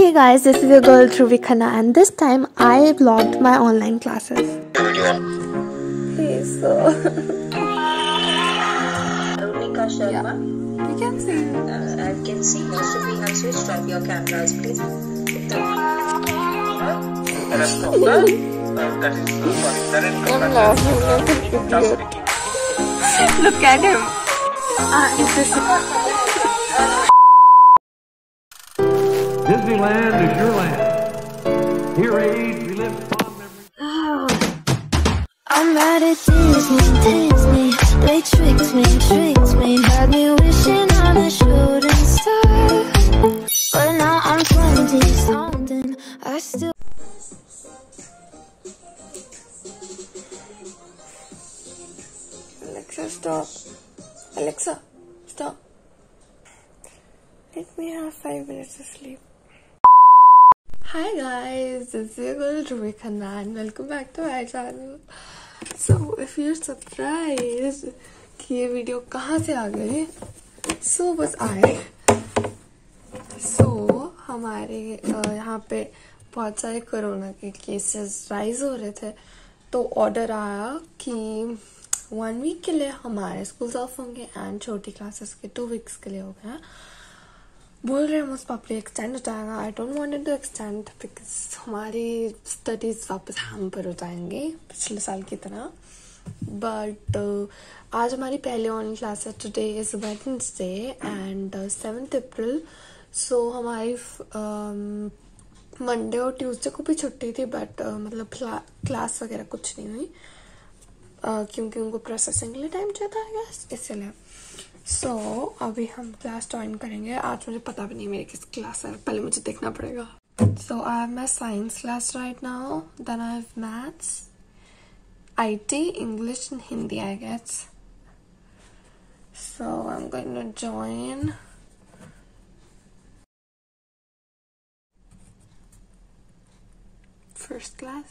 Hey guys, this is your girl Dhruvie Khanna, and this time I vlogged my online classes. Hey, so Runika Sharma. Yeah. You can see. I can see most of you have switched off your cameras, please. Look at him. Is this Disneyland is your land. Here age, we live fun every day. I'm at a Disney. They tricked me. Had me wishing on a shooting star. But now I'm 20-something. I still. Alexa, stop. Alexa, stop. Let me have 5 minutes of sleep. Hi guys, this is your girl Dhruvie Khanna and welcome back to my channel. So if you're surprised कि ये video कहाँ से आ गए, so बस आए. So हमारे यहाँ पे बहुत सारे कोरोना के केसेस राइज हो रहे थे, तो ऑर्डर आया कि 1 वीक के लिए हमारे स्कूल्स ऑफ होंगे एंड छोटी क्लासेस के 2 वीक्स के लिए हो गया. बोल रहे हैं मोस्ट प्रॉब्ली एक्सटेंड हो जाएगा. I don't wanted to extend because हमारी स्टडीज वापस हैम्पर हो जाएंगे पिछले साल की तरह. बट आज हमारी पहले ऑनलाइन क्लास है. Today is Wednesday and 7 April. So हमारी मंडे और ट्यूसडे को भी छुट्टी थी, बट मतलब क्लास वगैरह कुछ नहीं हुई क्योंकि उनको प्रोसेसिंग के लिए टाइम चाहिए था आई गेस, इसलिए. सो अभी हम क्लास ज्वाइन करेंगे. आज मुझे पता भी नहीं मेरी किस क्लास है, पहले मुझे देखना पड़ेगा. So I have my science class right now, then I have maths, IT, English and Hindi I guess. So I am going to join. First class.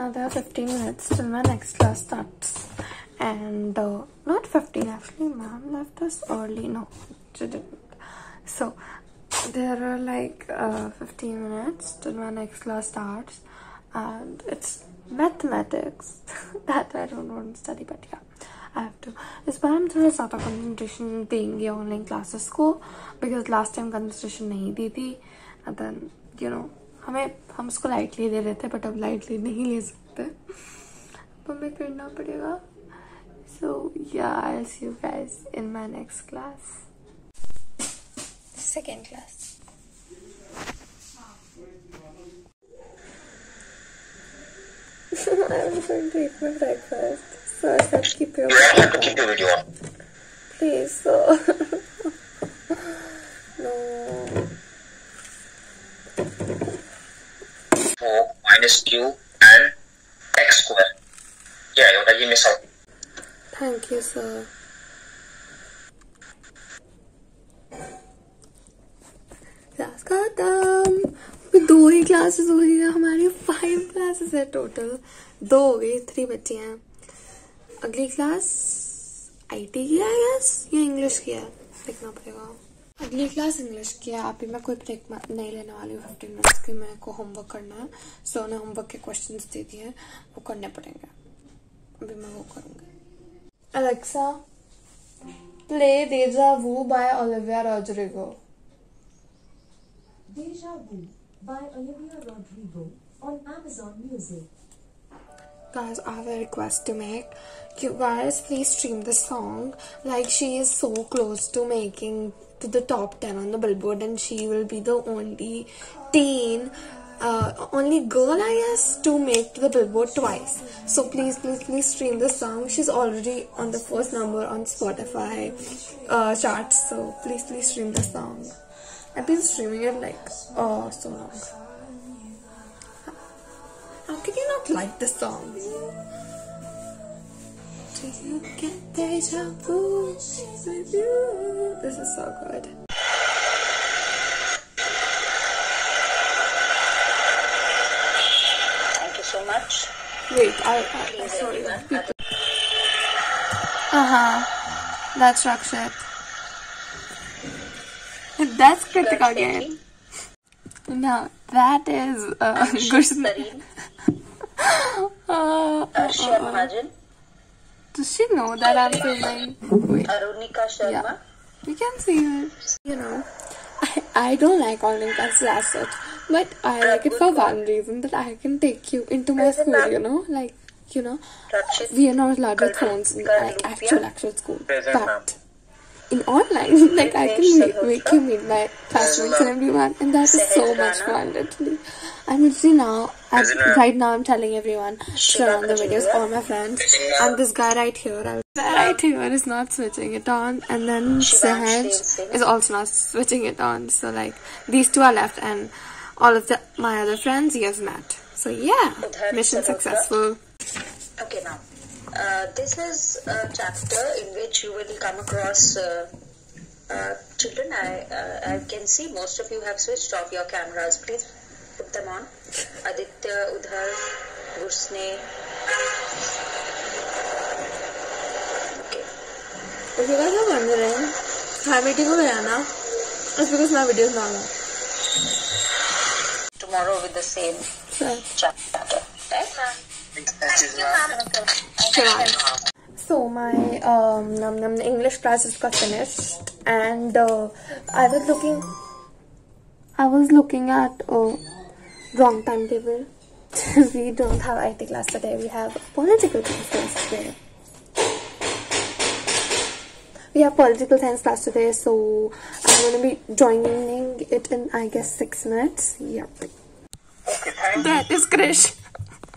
Now there are 15 minutes till my next class starts, and not 15 actually. Ma'am left us early. No, she didn't. So there are like 15 minutes till my next class starts, and it's mathematics that I don't want to study, but yeah, I have to. इस बार हम थोड़ा ज़्यादा concentration देंगे online classes को, because last time concentration नहीं दी थी, and then you know हम उसको लाइटली दे रहे थे, बट अब लाइटली नहीं ले सकते, हमें करना पड़ेगा. सो या I see you guys in my next class. Second class. I am going to eat my breakfast. So I have keep your video on please. So Q and X square. Yeah, you already missed out. Thank you, sir. Class खत्म. अभी 2 ही classes हो गई है हमारी. 5 classes है total. 2 हो गई, 3 बची हैं. अगली क्लास IT की है यस, या इंग्लिश की है, देखना पड़ेगा. अगली क्लास इंग्लिश की है. अभी मैं कोई ब्रेक नहीं लेने वाली हूँ 15 मिनट्स की. मेरे को होमवर्क करना है. सो ने होमवर्क के क्वेश्चंस दे दिए हैं, वो करने पड़ेंगे. अभी मैं वो करूँगी. Alexa, play deja vu by Olivia Rodrigo. Deja vu by Olivia Rodrigo on Amazon Music. Guys, I have a request to make. You guys, please stream the song. Like, she is so close to making to the top 10 on the Billboard, and she will be the only teen, only girl, I guess, to make to the Billboard twice. So please stream the song. She's already on the first number on Spotify charts. So please stream the song. I've been streaming it like so long. How can you not like this song? Do you get deja vu with you? This is so good. Thank you so much. Wait, I sorry. That's Rakshit. That's critical game. No, that is Ankshit Sarin. Does she know that I'm filming? Yeah, you can see her. You know, I don't like online classes as such, but I like it for one reason, that I can take you into my school. You know, we are not allowed with phones in like actual school, but in online, like I can make you meet my classmates and everyone, and that is so much fun. Literally, I'm literally now, I'm telling everyone around the videos, all my friends, and this guy right here is not switching it on, and then Sahaj is also not switching it on. So like these two are left, and all of my other friends he has met. So yeah, mission successful. Okay, now. This is a chapter in which you will come across children. I can see most of you have switched off your cameras. Please put them on. Aditya, Udhar, Gursne. Okay. If you guys are wondering why meeting over here now, it's because my video is longer. Tomorrow with the same chapter. Right, ma'am? So my English classes got finished, and I was looking at wrong timetable. We don't have IT class today. We have political science today. We have political science class today, so I'm gonna be joining it in I guess 6 minutes. Yep. Okay, thank that you. Is Krish.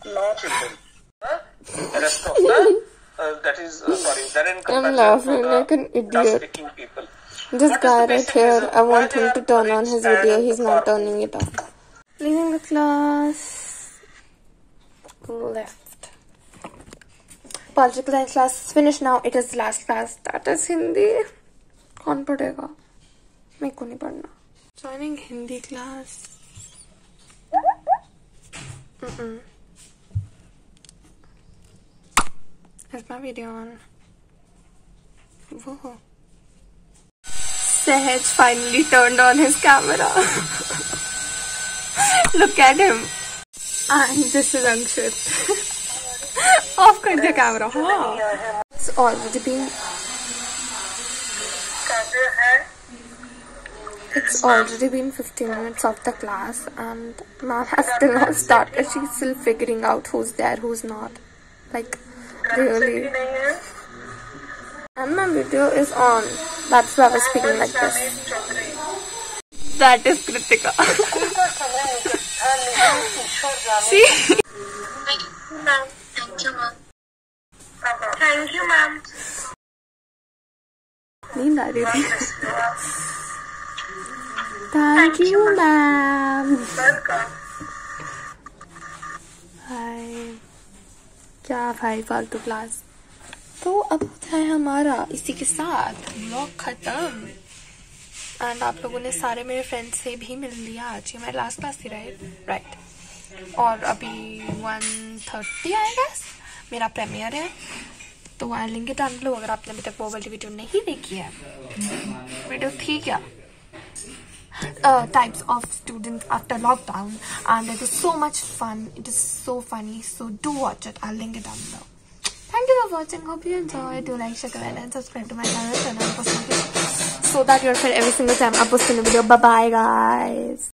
No children. That is sorry. I'm laughing like an idiot. This guy right here, I want him to turn on his video. He's not turning it on. Leaving the class. Left. Political science class is finished now. It is last class. That is Hindi. Kaun padega? Meko nahi padna. Joining Hindi class. Is my video on? Whoa. Sahaj finally turned on his camera. Look at him. And this is Ankshit. Off kar the camera. Huh? It's already been. It's already been 15 minutes of the class, and ma'am has still not started. She's still figuring out who's there, who's not. Like. Really? And my video is on. That's why I was speaking like this. That is Kritika. See? Thank you, ma'am. Thank you, ma'am. Thank you, ma'am. Thank you, ma'am. Hi. क्या भाई फालतू class. तो अब होता है हमारा इसी के साथ व्लॉग खत्म. एंड आप लोगों ने सारे मेरे फ्रेंड्स से भी मिल लिया. आज ये मेरी लास्ट क्लास थी राइट. और अभी 1:30 आएगा मेरा प्रीमियर है, तो वहाँ लेंगे टाइम लोग. अगर आपने अभी तक वो वाली वीडियो नहीं देखी है, वीडियो थी क्या types of students after lockdown, and it is so much fun. It is so funny, so do watch it. I'll link it down below. Thank you for watching. Hope you enjoyed. Do like, share, comment and subscribe to my channel so that you're fed every single time I post a new video. Bye bye guys.